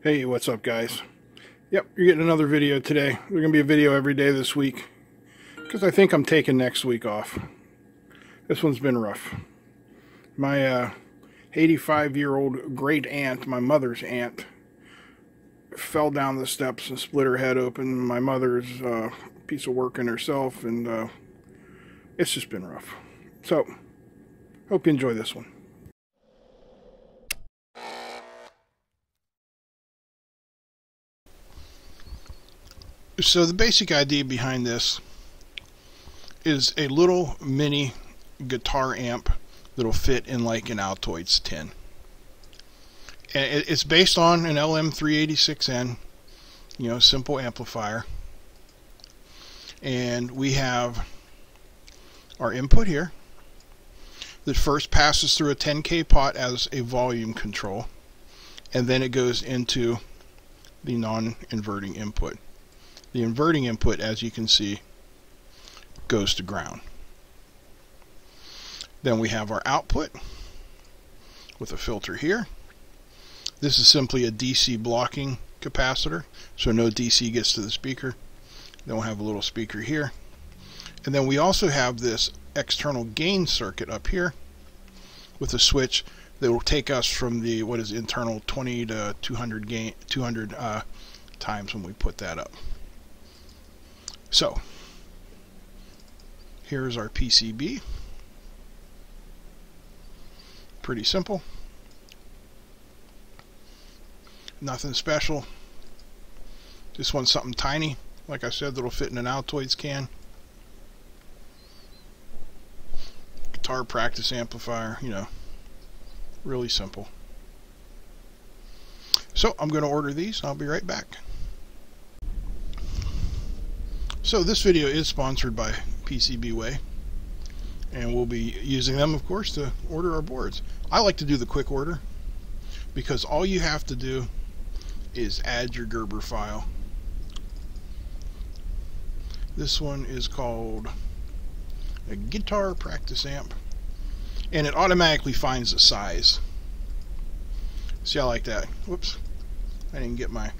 Hey, what's up guys? Yep, you're getting another video today. There's gonna be a video every day this week because I think I'm taking next week off. This one's been rough. My 85-year-old great aunt, my mother's aunt, fell down the steps and split her head open. My mother's piece of work in herself, and it's just been rough. So hope you enjoy this one. So the basic idea behind this is a little mini guitar amp that'll fit in like an Altoids tin. And it's based on an LM386N, you know, simple amplifier. And we have our input here that first passes through a 10K pot as a volume control, and then it goes into the non-inverting input. The inverting input, as you can see, goes to ground. Then we have our output with a filter here. This is simply a DC blocking capacitor, so no DC gets to the speaker. Then we'll have a little speaker here. And then we also have this external gain circuit up here with a switch that will take us from the, what is internal, 20 to 200 gain, 200 times when we put that up. So here's our PCB. Pretty simple. Nothing special. Just want something tiny, like I said, that'll fit in an Altoids can. Guitar practice amplifier, you know, really simple. So I'm going to order these, and I'll be right back. So this video is sponsored by PCBWay, and we'll be using them, of course, to order our boards. I like to do the quick order because all you have to do is add your Gerber file. This one is called a guitar practice amp, and it automatically finds the size. See, I like that. Whoops, I didn't get my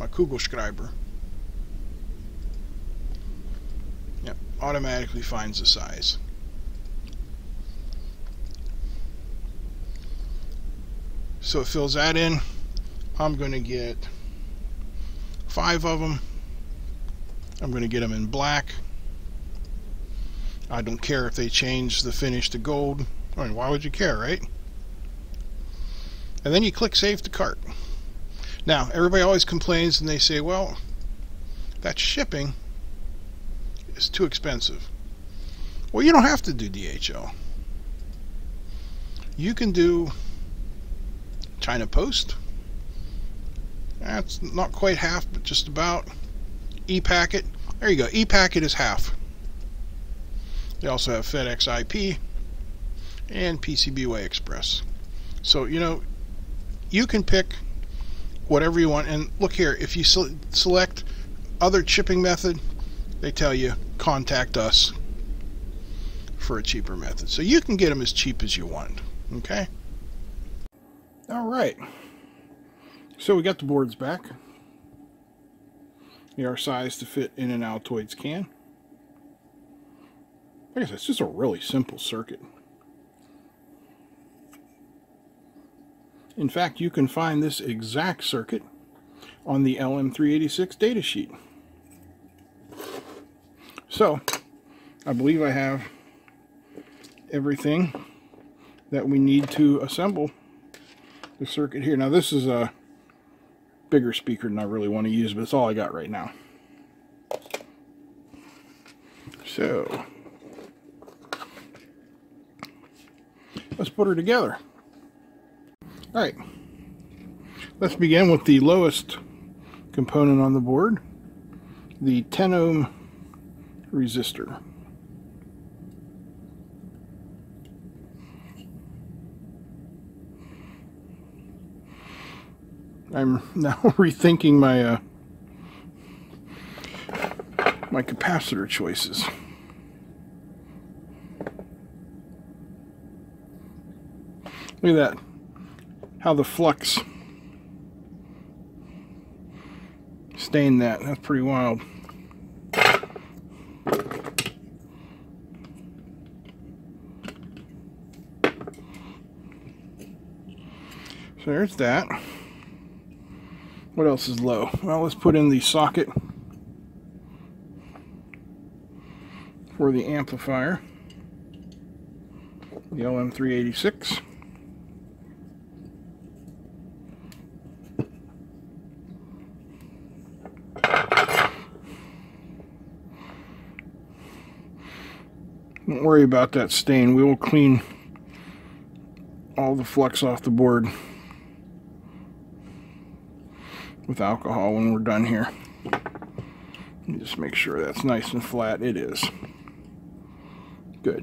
Kugelschreiber. Yep, automatically finds the size. So it fills that in. I'm going to get 5 of them. I'm going to get them in black. I don't care if they change the finish to gold. I mean, why would you care, right? And then you click Save to Cart. Now, everybody always complains and they say, well, that shipping is too expensive. Well, you don't have to do DHL. You can do China Post. That's not quite half, but just about. E-Packet. There you go. E-Packet is half. They also have FedEx IP and PCBWay Express. So, you know, you can pick whatever you want. And look here, if you select other shipping method, they tell you contact us for a cheaper method. So you can get them as cheap as you want. Okay? All right. So we got the boards back. They are sized to fit in an Altoids can. Like I said, it's just a really simple circuit. In fact, you can find this exact circuit on the LM386 datasheet. So, I believe I have everything that we need to assemble the circuit here. Now, this is a bigger speaker than I really want to use, but it's all I got right now. So, let's put her together. All right, let's begin with the lowest component on the board, the 10 ohm resistor. I'm now rethinking my my capacitor choices. Look at that. How the flux sustain that. That's pretty wild. So there's that. What else is low? Well, let's put in the socket for the amplifier, the LM386. Don't worry about that stain. We will clean all the flux off the board with alcohol when we're done here. Let me just make sure that's nice and flat. It is. Good.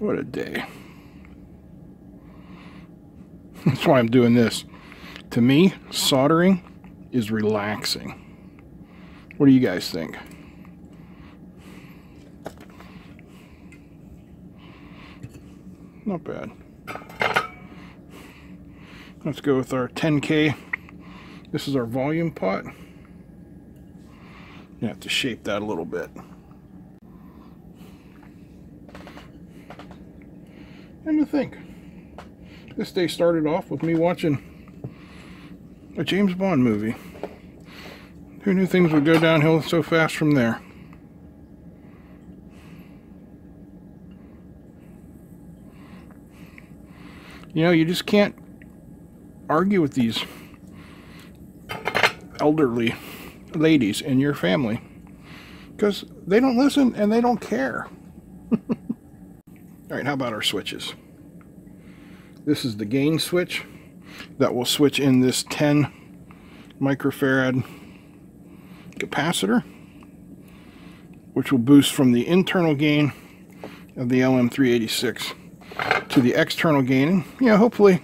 What a day. That's why I'm doing this. To me, soldering is relaxing. What do you guys think? Not bad. Let's go with our 10K. This is our volume pot. You have to shape that a little bit. And to think, this day started off with me watching a James Bond movie. Who knew things would go downhill so fast from there? You know, you just can't argue with these elderly ladies in your family because they don't listen and they don't care. Alright, how about our switches? This is the gain switch that will switch in this 10 microfarad capacitor, which will boost from the internal gain of the LM386 to the external gain. And, you know, hopefully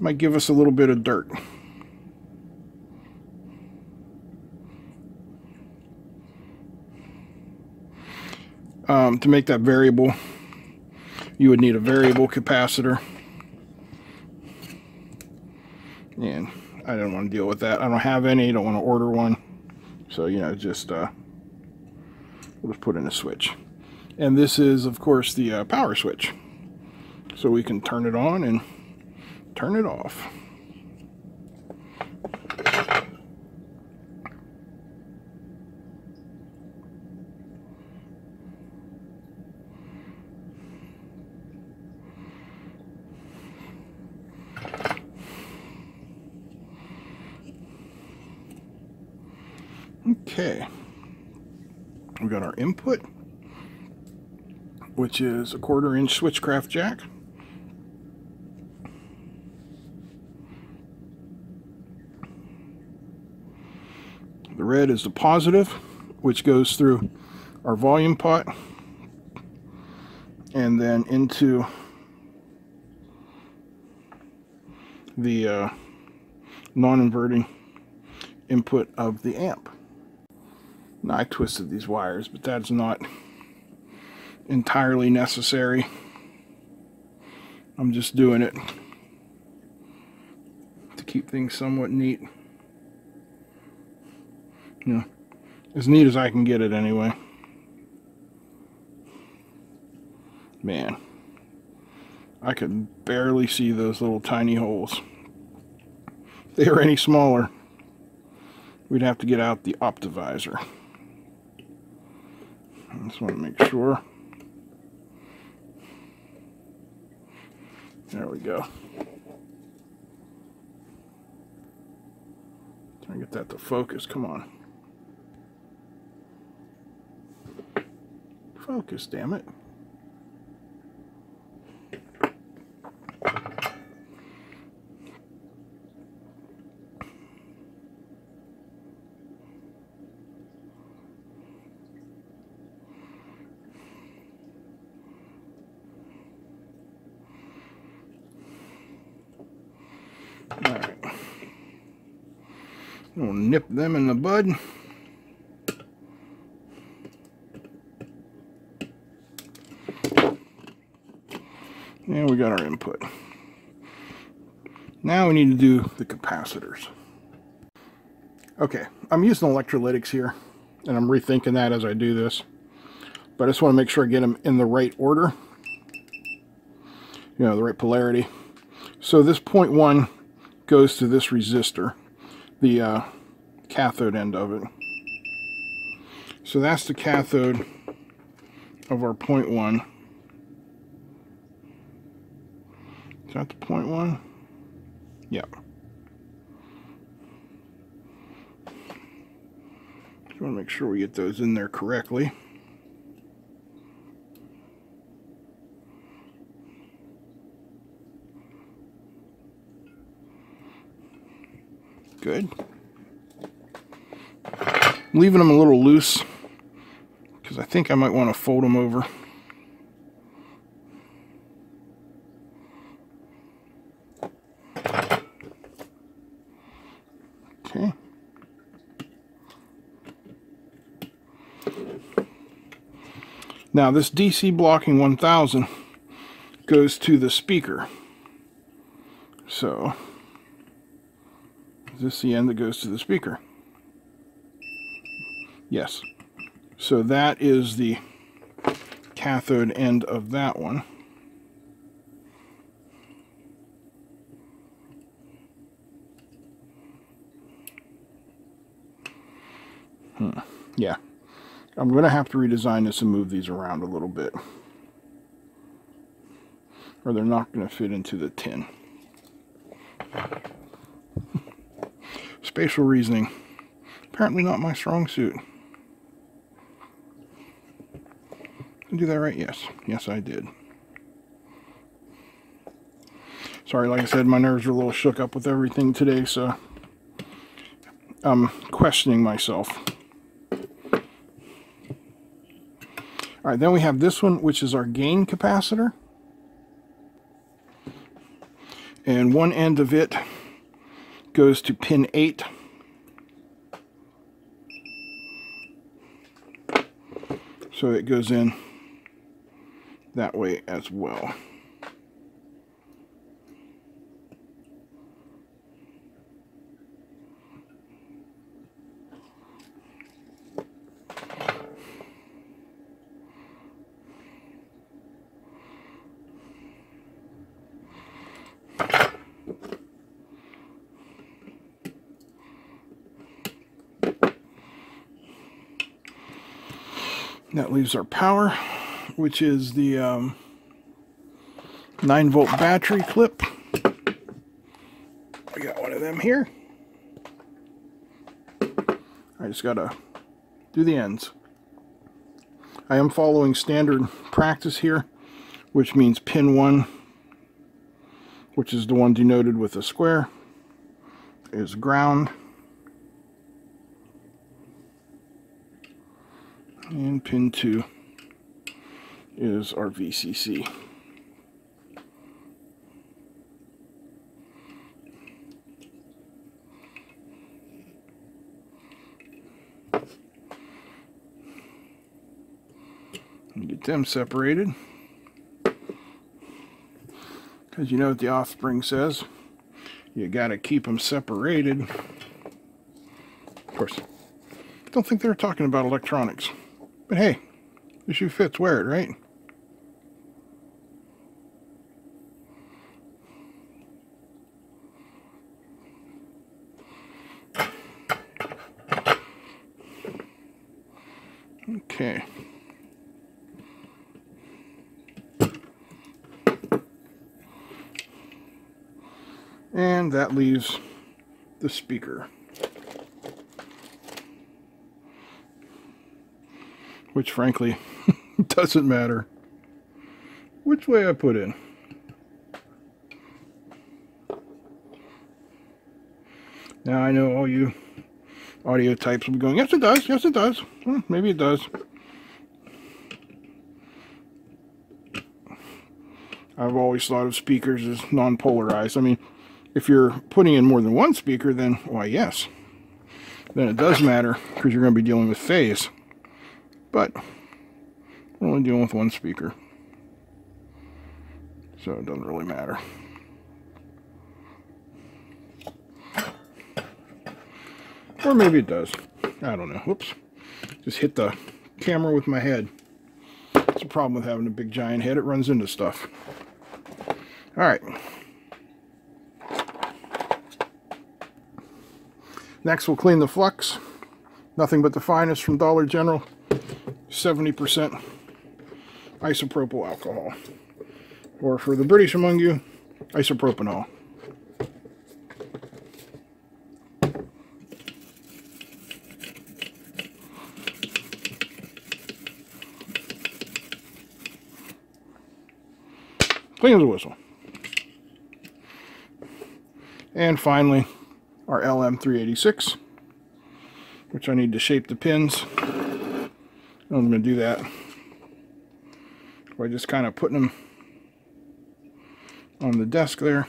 might give us a little bit of dirt. To make that variable, you would need a variable capacitor, and I don't want to deal with that. I don't have any. I don't want to order one, so you know, just we'll just put in a switch. And this is, of course, the power switch, so we can turn it on and turn it off. Okay, we got our input, which is a 1/4-inch Switchcraft jack. The red is the positive, which goes through our volume pot and then into the non-inverting input of the amp. Now, I twisted these wires, but that's not entirely necessary. I'm just doing it to keep things somewhat neat. You know, as neat as I can get it anyway. Man, I could barely see those little tiny holes. If they were any smaller, we'd have to get out the Optivisor. I just want to make sure. There we go. Try to get that to focus. Come on. Focus, damn it. We'll nip them in the bud. And we got our input. Now we need to do the capacitors. Okay, I'm using electrolytics here, and I'm rethinking that as I do this. But I just want to make sure I get them in the right order. You know, the right polarity. So this 0.1 goes to this resistor, the cathode end of it. So that's the cathode of our 0.1. Is that the 0.1? Yep. Just want to make sure we get those in there correctly. Good. I'm leaving them a little loose because I think I might want to fold them over. Okay. Now this DC blocking 1000 goes to the speaker. So is this the end that goes to the speaker? Yes. So that is the cathode end of that one. Yeah. I'm going to have to redesign this and move these around a little bit, or they're not going to fit into the tin. Spatial reasoning. Apparently not my strong suit. Did I do that right? Yes. Yes, I did. Sorry, like I said, my nerves are a little shook up with everything today, so I'm questioning myself. Alright, then we have this one, which is our gain capacitor. And one end of it goes to pin 8. So it goes in that way as well. That leaves our power, which is the 9-volt battery clip. I got one of them here. I just gotta do the ends. I am following standard practice here, which means pin 1, which is the one denoted with a square, is ground. And pin 2 is our VCC. And get them separated. Because you know what the offspring says. You got to keep them separated. Of course, I don't think they were talking about electronics. But hey, the shoe fits, wear it, right? Okay. And that leaves the speaker, which frankly doesn't matter which way I put in. Now I know all you audio types will be going, yes it does, yes it does. Well, maybe it does. I've always thought of speakers as non-polarized. I mean, if you're putting in more than one speaker, then why yes. Then it does matter because you're going to be dealing with phase. But we're only dealing with one speaker, so it doesn't really matter. Or maybe it does. I don't know. Whoops. Just hit the camera with my head. That's a problem with having a big giant head. It runs into stuff. Alright. Next we'll clean the flux. Nothing but the finest from Dollar General. 70% isopropyl alcohol. Or for the British among you, isopropanol. Clean as a whistle. And finally, our LM386, which I need to shape the pins. I'm going to do that by just kind of putting them on the desk there,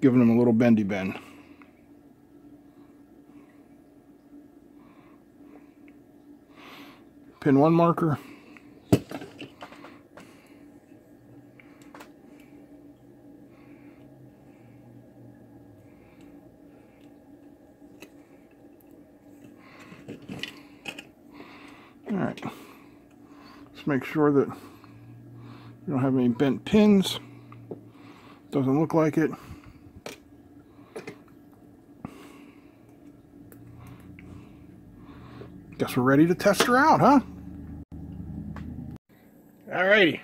giving them a little bendy bend. Pin one marker. Alright, let's make sure that we don't have any bent pins. Doesn't look like it. Guess we're ready to test her out, huh? Alrighty,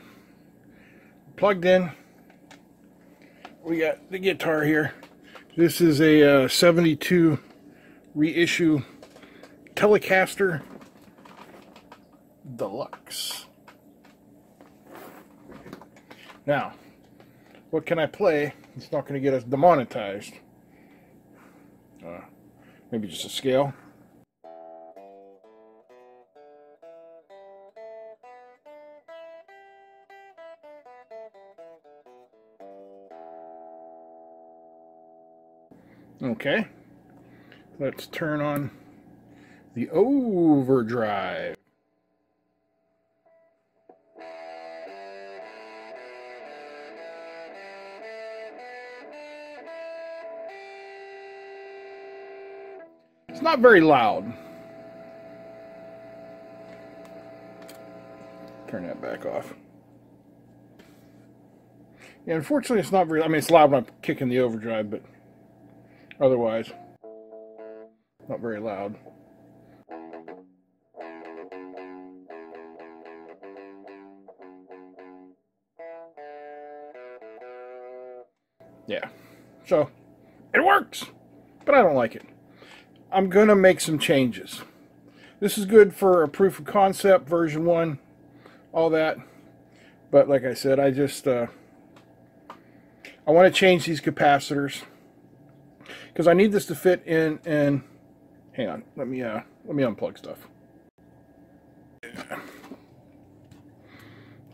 plugged in. We got the guitar here. This is a 72 reissue Telecaster Deluxe. Now, what can I play? It's not going to get us demonetized. Maybe just a scale. Okay. Let's turn on the overdrive. It's not very loud. Turn that back off. Yeah, unfortunately it's not very, I mean it's loud when I'm kicking the overdrive, but otherwise not very loud. Yeah, so it works, but I don't like it. I'm going to make some changes. This is good for a proof of concept, version 1, all that. But like I said, I just, I want to change these capacitors. Because I need this to fit in, and hang on, let me unplug stuff.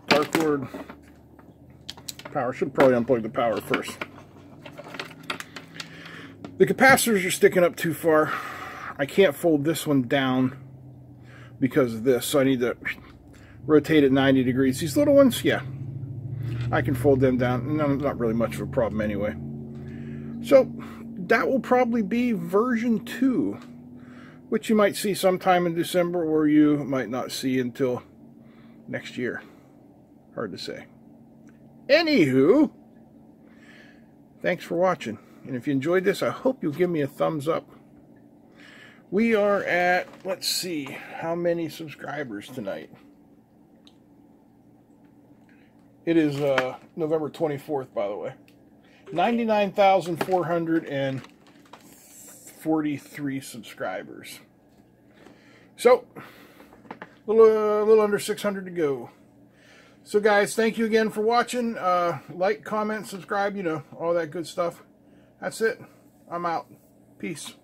Dartboard, power, should probably unplug the power first. The capacitors are sticking up too far. I can't fold this one down because of this, so I need to rotate it 90 degrees. These little ones, yeah, I can fold them down. No, not really much of a problem anyway. So that will probably be version 2, which you might see sometime in December, or you might not see until next year. Hard to say. Anywho, thanks for watching. And if you enjoyed this, I hope you'll give me a thumbs up. We are at, let's see, how many subscribers tonight? It is November 24th, by the way. 99,443 subscribers. So, a little under 600 to go. So, guys, thank you again for watching. Like, comment, subscribe, you know, all that good stuff. That's it. I'm out. Peace.